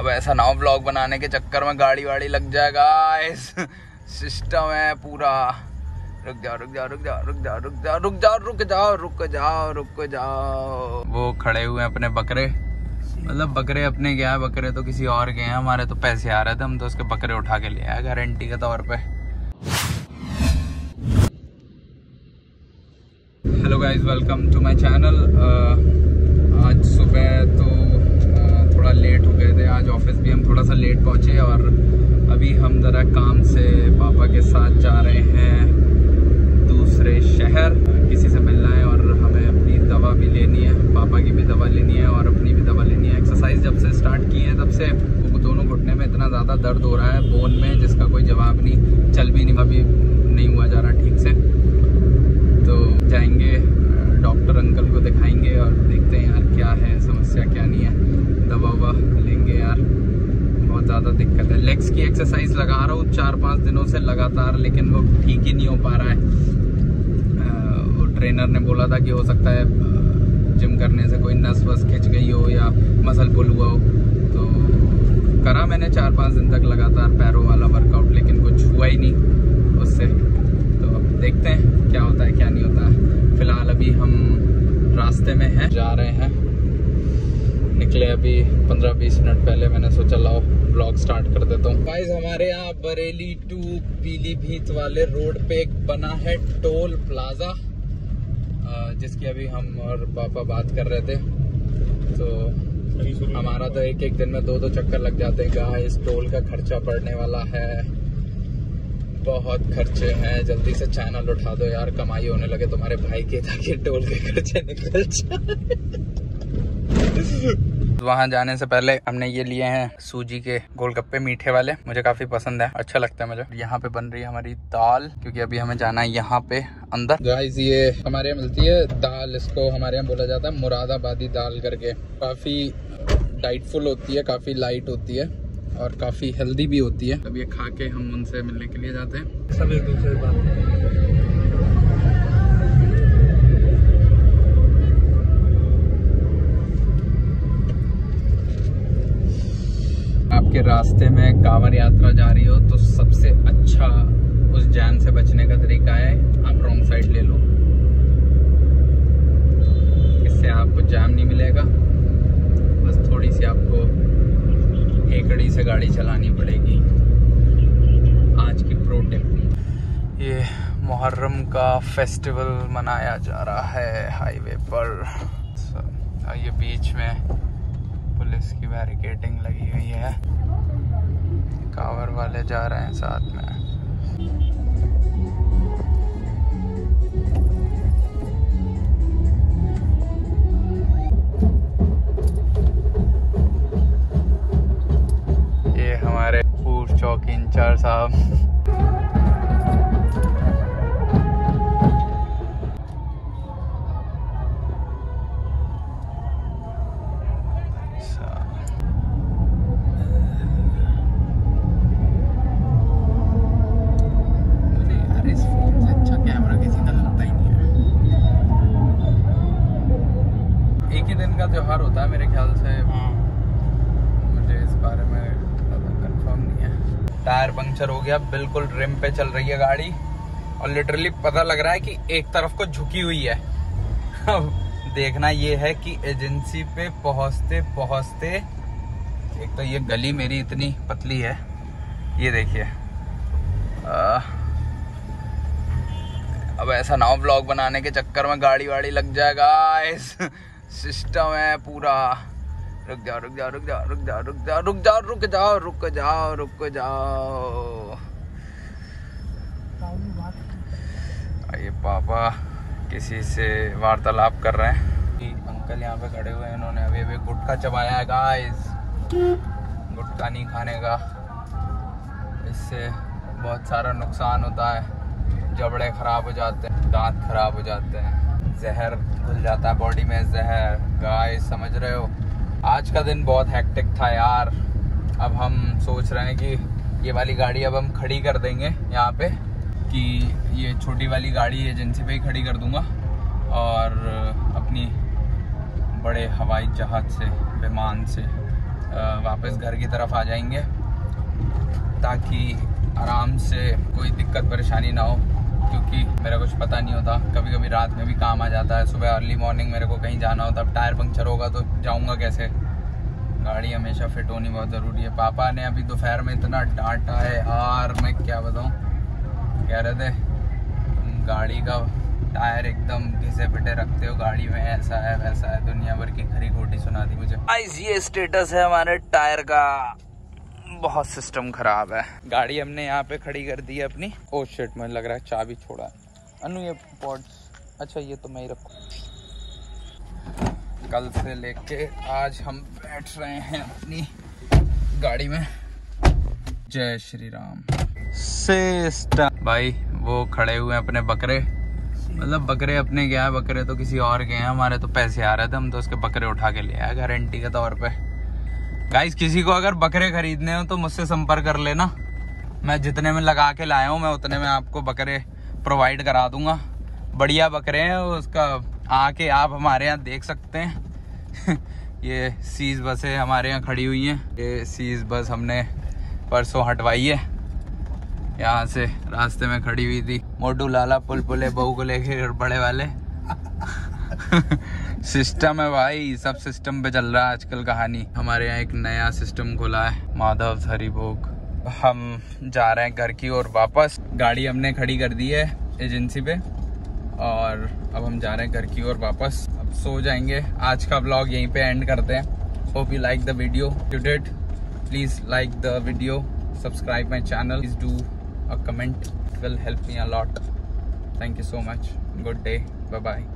अब ऐसा ना हो ब्लॉग बनाने के चक्कर में गाड़ी वाड़ी लग जाएगा। सिस्टम है पूरा। रुक जाओ रुक जाओ रुक जाओ रुक जाओ रुक जाओ रुक जाओ रुक जाओ रुक जाओ रुक जाओ। वो खड़े हुए हैं अपने बकरे, मतलब बकरे अपने क्या है, बकरे तो किसी और के हैं, हमारे तो पैसे आ रहे थे, हम तो उसके बकरे उठा के ले आए गारंटी के तौर पे। Hello guys, welcome to my channel. आज सुबह तो थोड़ा लेट हो गए थे, आज ऑफिस भी हम थोड़ा सा लेट पहुँचे और अभी हम ज़रा काम से पापा के साथ जा रहे हैं दूसरे शहर, किसी से मिलना है और हमें अपनी दवा भी लेनी है, पापा की भी दवा लेनी है और अपनी भी दवा लेनी है। एक्सरसाइज जब से स्टार्ट की है तब से वो दोनों घुटने में इतना ज़्यादा दर्द हो रहा है, बोन में, जिसका कोई जवाब नहीं, चल भी नहीं, अभी नहीं हुआ जा रहा ठीक से। तो जाएंगे डॉक्टर अंकल को दिखाएंगे और देखते हैं यार क्या है समस्या, क्या नहीं है, दवा ववा लेंगे। यार बहुत ज़्यादा दिक्कत है, लेग्स की एक्सरसाइज लगा रहा हूँ 4-5 दिनों से लगातार, लेकिन वो ठीक ही नहीं हो पा रहा है। ट्रेनर ने बोला था कि हो सकता है जिम करने से कोई नस वस खिंच गई हो या मसल पुल हुआ हो, तो करा मैंने 4-5 दिन तक लगातार पैरों वाला वर्कआउट, लेकिन कुछ हुआ ही नहीं उससे। तो अब देखते हैं क्या होता है क्या नहीं होता है। फिलहाल अभी हम रास्ते में हैं, जा रहे हैं, निकले अभी 15-20 मिनट पहले। मैंने सोचा लाओ ब्लॉग स्टार्ट कर देता हूँ। गाइस, हमारे यहाँ बरेली टू पीलीभीत वाले रोड पे एक बना है टोल प्लाजा, जिसकी अभी हम और पापा बात कर रहे थे। तो हमारा तो एक दिन में 2-2 चक्कर लग जाते हैं। गाइस, टोल का खर्चा पड़ने वाला है, बहुत खर्चे हैं, जल्दी से चैनल उठा दो यार, कमाई होने लगे तुम्हारे भाई के, ताकि टोल के खर्चे निकल जाए। वहाँ जाने से पहले हमने ये लिए हैं सूजी के गोलगप्पे, मीठे वाले, मुझे काफी पसंद है, अच्छा लगता है मुझे। यहाँ पे बन रही है हमारी दाल, क्योंकि अभी हमें जाना है यहाँ पे अंदर। गाइस, ये हमारे यहाँ मिलती है दाल, इसको हमारे यहाँ बोला जाता है मुरादाबादी दाल करके। काफी डाइटफुल होती है, काफी लाइट होती है और काफी हेल्दी भी होती है। अब ये खा के हम उनसे मिलने के लिए जाते हैं। सब एक दूसरे से बात, आपके रास्ते में कांवड़ यात्रा जा रही हो तो सबसे अच्छा उस जान से बचने का तरीका है आप रॉन्ग साइड ले लो, इससे आपको जाम नहीं मिलेगा। बस थोड़ी सी आपको एकड़ी से गाड़ी चलानी पड़ेगी। आज की प्रो टिप, ये मुहर्रम का फेस्टिवल मनाया जा रहा है हाईवे पर। ये बीच में पुलिस की बैरिकेडिंग लगी हुई है, कांवड़ वाले जा रहे हैं साथ में। ये हमारे पूर्व चौकी इंचार्ज साहब। टायर पंक्चर हो गया, बिल्कुल रिम पे चल रही है गाड़ी और लिटरली पता लग रहा है कि एक तरफ को झुकी हुई है। अब देखना ये है कि एजेंसी पे पहुंचते पहुंचते, एक तो ये गली मेरी इतनी पतली है, ये देखिए। अब ऐसा ना हो व्लॉग बनाने के चक्कर में गाड़ी वाड़ी लग जाएगा। सिस्टम है पूरा। रुक जाओ रुक जाओ रुक जाओ रुक जाओ रुक जाओ रुक जाओ रुक जाओ रुक जाओ रुक जाओ। ये पापा किसी से वार्तालाप कर रहे हैं। अंकल यहाँ पे खड़े हुए हैं, इन्होंने अभी गुटखा चबाया है। गाइस, गुटखा नहीं खाने का, इससे बहुत सारा नुकसान होता है, जबड़े खराब हो जाते हैं, दांत खराब हो जाते हैं, जहर घुल जाता है बॉडी में, जहर। गाइस, समझ रहे हो, आज का दिन बहुत हैक्टिक था यार। अब हम सोच रहे हैं कि ये वाली गाड़ी अब हम खड़ी कर देंगे यहाँ पे, कि ये छोटी वाली गाड़ी एजेंसी पे ही खड़ी कर दूंगा और अपनी बड़े हवाई जहाज़ से, विमान से वापस घर की तरफ आ जाएंगे ताकि आराम से कोई दिक्कत परेशानी ना हो, क्योंकि मेरा कुछ पता नहीं होता। कभी कभी रात में भी काम आ जाता है, सुबह अर्ली मॉर्निंग मेरे को कहीं जाना होता है। अब टायर पंक्चर होगा तो जाऊंगा कैसे? गाड़ी हमेशा फिट होनी बहुत ज़रूरी है। पापा ने अभी दोपहर में इतना डांटा है यार, मैं क्या बताऊँ। कह रहे थे गाड़ी का टायर एकदम घिसे पिटे रखते हो, गाड़ी में ऐसा है वैसा है, दुनिया भर की खरी खोटी सुना दी मुझे। गाइस ये स्टेटस है हमारे टायर का, बहुत सिस्टम खराब है। गाड़ी हमने यहाँ पे खड़ी कर दी है अपनी। ओ शिट, मुझे लग रहा है चाबी छोड़ा। अनु ये पॉड्स, अच्छा ये तो मैं ही रखूँ। कल से लेके आज हम बैठ रहे हैं अपनी गाड़ी में। जय श्री राम सिस्टम। भाई वो खड़े हुए हैं अपने बकरे, मतलब बकरे अपने क्या है, बकरे तो किसी और के हैं, हमारे तो पैसे आ रहे थे, हम तो उसके बकरे उठा के ले आए गारंटी के तौर पे। गाइस किसी को अगर बकरे खरीदने हो तो मुझसे संपर्क कर लेना, मैं जितने में लगा के लाया हूँ मैं उतने में आपको बकरे प्रोवाइड करा दूंगा। बढ़िया बकरे हैं, उसका आके आप हमारे यहाँ देख सकते हैं। ये सीज बसें हमारे यहाँ खड़ी हुई हैं, ये सीज बस हमने परसों हटवाई है यहाँ से, रास्ते में खड़ी हुई थी। मोटू लाला पुलपुले बहू को लेके और बड़े वाले सिस्टम है भाई, सब सिस्टम पे चल रहा है आजकल कहानी। हमारे यहाँ एक नया सिस्टम खुला है, माधव हरिभोग। हम जा रहे हैं घर की ओर वापस। गाड़ी हमने खड़ी कर दी है एजेंसी पे और अब हम जा रहे हैं घर की ओर वापस। अब सो जाएंगे। आज का ब्लॉग यहीं पे एंड करते हैं। Hope you like the video. You did, please like the video, subscribe my channel, please do a comment, it will help me a lot. Thank you so much. Good day. Bye bye.